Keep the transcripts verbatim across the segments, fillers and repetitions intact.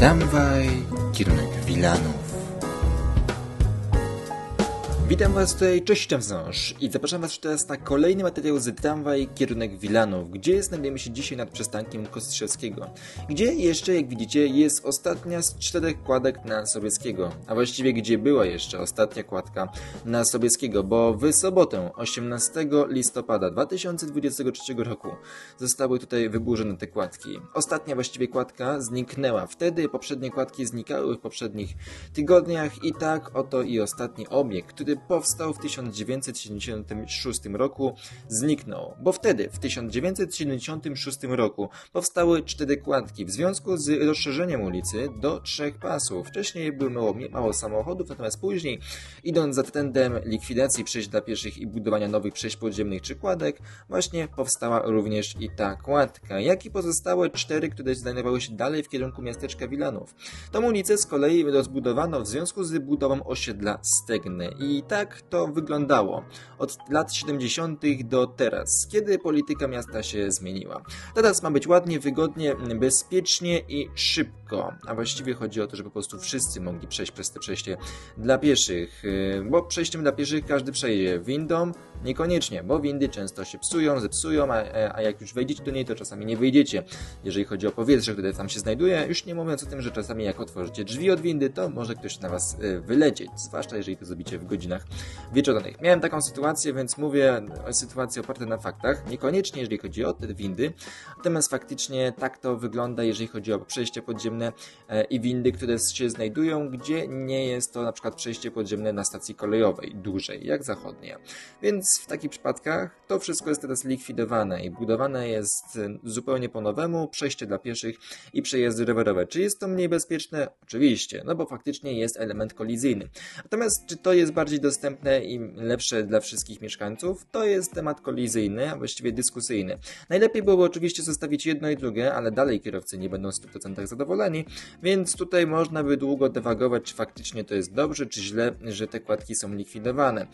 Tramwaj, kierunek Wilanów. Witam Was tutaj, cześć, witam wciąż i zapraszam Was teraz na kolejny materiał z tramwaj, kierunek Wilanów, gdzie znajdujemy się dzisiaj nad przystankiem Kostrzewskiego, gdzie jeszcze, jak widzicie, jest ostatnia z czterech kładek na Sobieskiego, a właściwie gdzie była jeszcze ostatnia kładka na Sobieskiego, bo w sobotę osiemnastego listopada dwa tysiące dwudziestego trzeciego roku zostały tutaj wyburzone te kładki. Ostatnia właściwie kładka zniknęła wtedy, poprzednie kładki znikały w poprzednich tygodniach i tak oto i ostatni obiekt, który powstał w tysiąc dziewięćset siedemdziesiątym szóstym roku, zniknął, bo wtedy w tysiąc dziewięćset siedemdziesiątym szóstym roku powstały cztery kładki w związku z rozszerzeniem ulicy do trzech pasów. Wcześniej było mało, mało samochodów, natomiast później, idąc za trendem likwidacji przejść dla pieszych i budowania nowych przejść podziemnych czy kładek, właśnie powstała również i ta kładka, jak i pozostałe cztery, które znajdowały się dalej w kierunku miasteczka Wilanów. Tą ulicę z kolei rozbudowano w związku z budową osiedla Stegny. I tak to wyglądało od lat siedemdziesiątych do teraz, kiedy polityka miasta się zmieniła. Teraz ma być ładnie, wygodnie, bezpiecznie i szybko. A właściwie chodzi o to, żeby po prostu wszyscy mogli przejść przez te przejście dla pieszych. Bo przejściem dla pieszych każdy przejdzie. Windą niekoniecznie, bo windy często się psują, zepsują, a, a jak już wejdziecie do niej, to czasami nie wyjdziecie. Jeżeli chodzi o powietrze, które tam się znajduje, już nie mówiąc o tym, że czasami jak otworzycie drzwi od windy, to może ktoś na was wylecieć. Zwłaszcza jeżeli to zrobicie w godzinach wieczornych. Miałem taką sytuację, więc mówię o sytuacji opartej na faktach. Niekoniecznie, jeżeli chodzi o te windy, natomiast faktycznie tak to wygląda, jeżeli chodzi o przejścia podziemne i windy, które się znajdują, gdzie nie jest to na przykład przejście podziemne na stacji kolejowej, dużej, jak zachodnie. Więc w takich przypadkach to wszystko jest teraz likwidowane i budowane jest zupełnie po nowemu przejście dla pieszych i przejazdy rowerowe. Czy jest to mniej bezpieczne? Oczywiście, no bo faktycznie jest element kolizyjny. Natomiast czy to jest bardziej dostępne i lepsze dla wszystkich mieszkańców, to jest temat kolizyjny, a właściwie dyskusyjny. Najlepiej byłoby oczywiście zostawić jedno i drugie, ale dalej kierowcy nie będą w stu procentach zadowoleni, więc tutaj można by długo dywagować, czy faktycznie to jest dobrze, czy źle, że te kładki są likwidowane.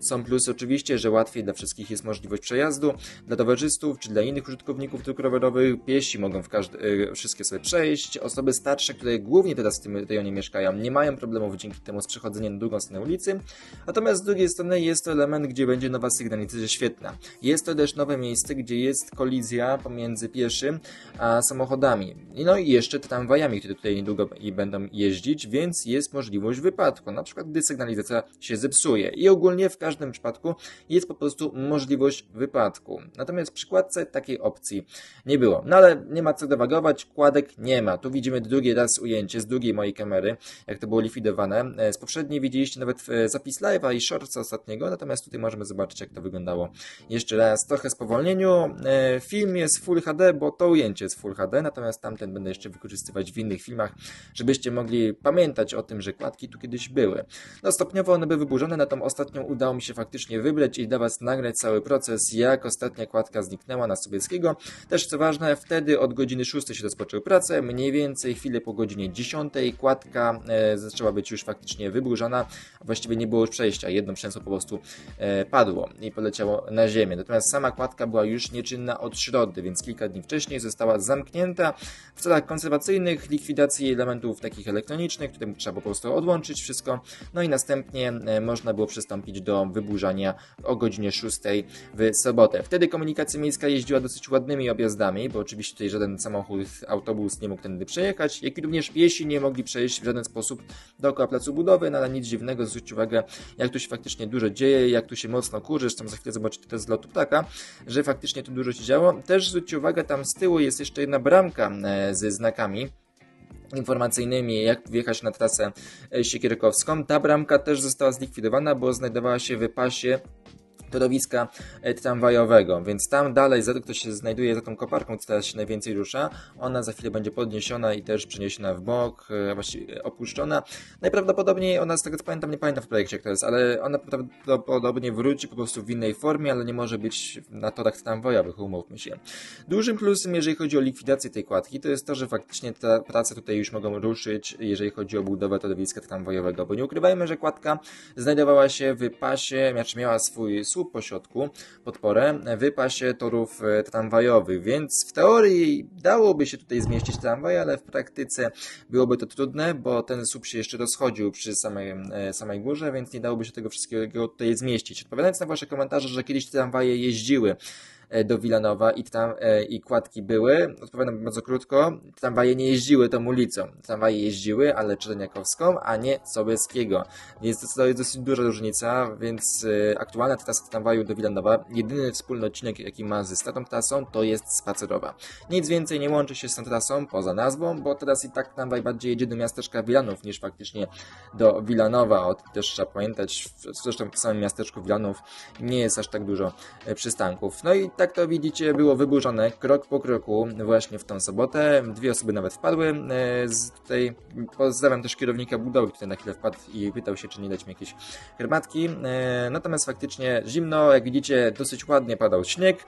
Są plusy oczywiście, że łatwiej dla wszystkich jest możliwość przejazdu, dla towarzystów, czy dla innych użytkowników dróg rowerowych, piesi mogą w każdy, wszystkie sobie przejść, osoby starsze, które głównie teraz w tym rejonie mieszkają, nie mają problemów dzięki temu z przechodzeniem na drugą stronę ulicy. Natomiast z drugiej strony jest to element, gdzie będzie nowa sygnalizacja świetna. Jest to też nowe miejsce, gdzie jest kolizja pomiędzy pieszym a samochodami. No i jeszcze tramwajami, które tutaj niedługo będą jeździć, więc jest możliwość wypadku, na przykład gdy sygnalizacja się zepsuje. I ogólnie w każdym przypadku jest po prostu możliwość wypadku. Natomiast w przykładce takiej opcji nie było. No ale nie ma co dywagować, kładek nie ma. Tu widzimy drugi raz ujęcie z drugiej mojej kamery, jak to było likwidowane. Z poprzedniej widzieliście nawet zapis live'a i shortsa ostatniego, natomiast tutaj możemy zobaczyć, jak to wyglądało. Jeszcze raz, trochę spowolnieniu. Film jest Full H D, bo to ujęcie jest Full H D, natomiast tamten będę jeszcze wykorzystywać w innych filmach, żebyście mogli pamiętać o tym, że kładki tu kiedyś były. No stopniowo one były wyburzone, na tą ostatnią udało mi się faktycznie wybrać i dla was nagrać cały proces, jak ostatnia kładka zniknęła na Sobieskiego. Też co ważne, wtedy od godziny szóstej się rozpoczęły prace, mniej więcej chwilę po godzinie dziesiątej kładka e, zaczęła być już faktycznie wyburzona, a właściwie nie było już przejścia, jedno przęsło po prostu e, padło i poleciało na ziemię. Natomiast sama kładka była już nieczynna od środy, więc kilka dni wcześniej została zamknięta w celach konserwacyjnych, likwidacji elementów takich elektronicznych, które trzeba po prostu odłączyć wszystko, no i następnie e, można było przystąpić do wyburzania o godzinie szóstej w sobotę. Wtedy komunikacja miejska jeździła dosyć ładnymi objazdami, bo oczywiście tutaj żaden samochód, autobus nie mógł tędy przejechać, jak i również piesi nie mogli przejść w żaden sposób dookoła placu budowy, no ale nic dziwnego, zwróćcie uwagę, jak tu się faktycznie dużo dzieje, jak tu się mocno kurzy, zresztą za chwilę zobaczycie to z lotu ptaka, że faktycznie tu dużo się działo. Też zwróćcie uwagę, tam z tyłu jest jeszcze jedna bramka ze znakami informacyjnymi, jak wjechać na trasę siekierkowską. Ta bramka też została zlikwidowana, bo znajdowała się w pasie torowiska tramwajowego, więc tam dalej, za to, kto się znajduje za tą koparką, co teraz się najwięcej rusza, ona za chwilę będzie podniesiona i też przeniesiona w bok, właściwie opuszczona. Najprawdopodobniej ona, z tego co pamiętam, nie pamiętam w projekcie, kto jest, ale ona prawdopodobnie wróci po prostu w innej formie, ale nie może być na torach tramwajowych, umówmy się. Dużym plusem, jeżeli chodzi o likwidację tej kładki, to jest to, że faktycznie te prace tutaj już mogą ruszyć, jeżeli chodzi o budowę torowiska tramwajowego, bo nie ukrywajmy, że kładka znajdowała się w pasie, znaczy miała swój i słup po środku, podporę, w pasie torów tramwajowych, więc w teorii dałoby się tutaj zmieścić tramwaj, ale w praktyce byłoby to trudne, bo ten słup się jeszcze rozchodził przy samej, samej górze, więc nie dałoby się tego wszystkiego tutaj zmieścić. Odpowiadając na wasze komentarze, że kiedyś tramwaje jeździły do Wilanowa i, tam, i kładki były, odpowiadam bardzo krótko, tramwaje nie jeździły tą ulicą, tramwaje jeździły, ale Czerniakowską, a nie Sobieskiego, więc to jest dosyć duża różnica, więc aktualna trasa tramwaju do Wilanowa, jedyny wspólny odcinek jaki ma ze starą trasą, to jest Spacerowa. Nic więcej nie łączy się z tą trasą poza nazwą, bo teraz i tak tramwaj bardziej jedzie do miasteczka Wilanów niż faktycznie do Wilanowa, o tym też trzeba pamiętać, zresztą w samym miasteczku Wilanów nie jest aż tak dużo przystanków. No i tak to widzicie, było wyburzone krok po kroku właśnie w tą sobotę. Dwie osoby nawet wpadły z tutaj. Pozdrawiam też kierownika budowy, który na chwilę wpadł i pytał się, czy nie dać mi jakieś herbatki. Natomiast faktycznie zimno, jak widzicie, dosyć ładnie padał śnieg.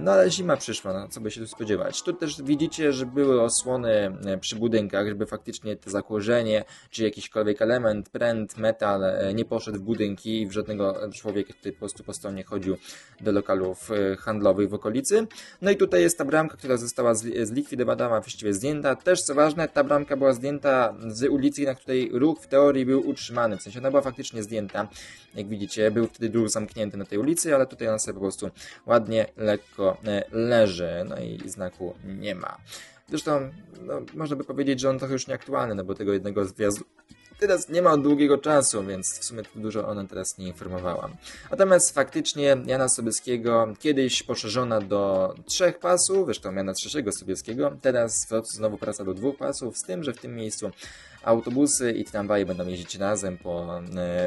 No ale zima przyszła, no, co by się tu spodziewać. Tu też widzicie, że były osłony przy budynkach, żeby faktycznie to zakurzenie, czy jakiśkolwiek element, pręt, metal nie poszedł w budynki i w żadnego człowieka tutaj po prostu po stronie chodził do lokalów handlowych w okolicy. No i tutaj jest ta bramka, która została zlikwidowana, a właściwie zdjęta. Też co ważne, ta bramka była zdjęta z ulicy, na której ruch w teorii był utrzymany, w sensie ona była faktycznie zdjęta. Jak widzicie, był wtedy ruch zamknięty na tej ulicy, ale tutaj on sobie po prostu ładnie leży. Lekko leży, no i znaku nie ma. Zresztą no, można by powiedzieć, że on trochę już nieaktualny, no bo tego jednego zjazdu teraz nie ma od długiego czasu, więc w sumie dużo ona teraz nie informowała. Natomiast faktycznie Jana Sobieskiego kiedyś poszerzona do trzech pasów, zresztą Jana trzeciego Sobieskiego, teraz znowu praca do dwóch pasów, z tym, że w tym miejscu autobusy i tramwaje będą jeździć razem po...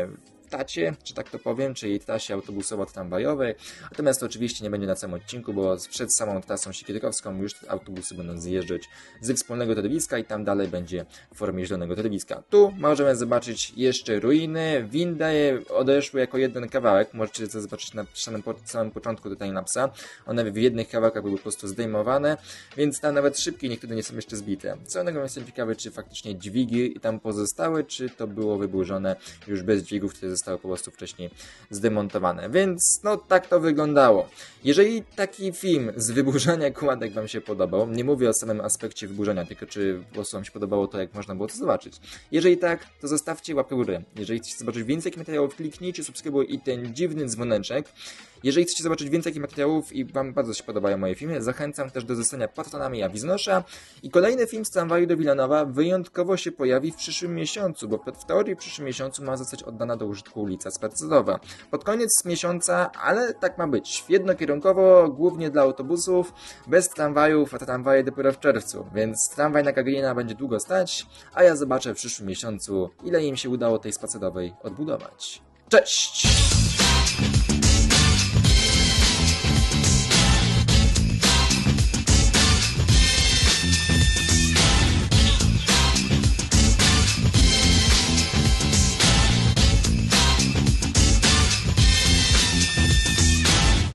Yy, tacie, czy tak to powiem, czyli trasie autobusowo-tramwajowej. Natomiast to oczywiście nie będzie na całym odcinku, bo przed samą trasą Siekierkowską już te autobusy będą zjeżdżać ze wspólnego torowiska i tam dalej będzie w formie zielonego torowiska. Tu możemy zobaczyć jeszcze ruiny. Windy odeszły jako jeden kawałek. Możecie to zobaczyć na samym, po, samym początku timelapsa. One w jednych kawałkach były po prostu zdejmowane, więc tam nawet szybkie niektóre nie są jeszcze zbite. Co innego jestem ciekawy, czy faktycznie dźwigi tam pozostały, czy to było wyburzone już bez dźwigów, które zostały po prostu wcześniej zdemontowane. Więc no tak to wyglądało. Jeżeli taki film z wyburzania kładek wam się podobał, nie mówię o samym aspekcie wyburzenia, tylko czy po prostu wam się podobało to, jak można było to zobaczyć. Jeżeli tak, to zostawcie łapkę w górę. Jeżeli chcecie zobaczyć więcej materiałów, kliknijcie subskrybuj i ten dziwny dzwoneczek. Jeżeli chcecie zobaczyć więcej materiałów i wam bardzo się podobają moje filmy, zachęcam też do zostania patronami Awizonosza. I kolejny film z tramwaju do Wilanowa wyjątkowo się pojawi w przyszłym miesiącu, bo w teorii w przyszłym miesiącu ma zostać oddana do użytku ulica Spacetowa. Pod koniec miesiąca, ale tak ma być. Jednokierunkowo, głównie dla autobusów, bez tramwajów, a tramwaje dopiero w czerwcu, więc tramwaj na Kagenina będzie długo stać, a ja zobaczę w przyszłym miesiącu, ile im się udało tej Spacetowej odbudować. Cześć!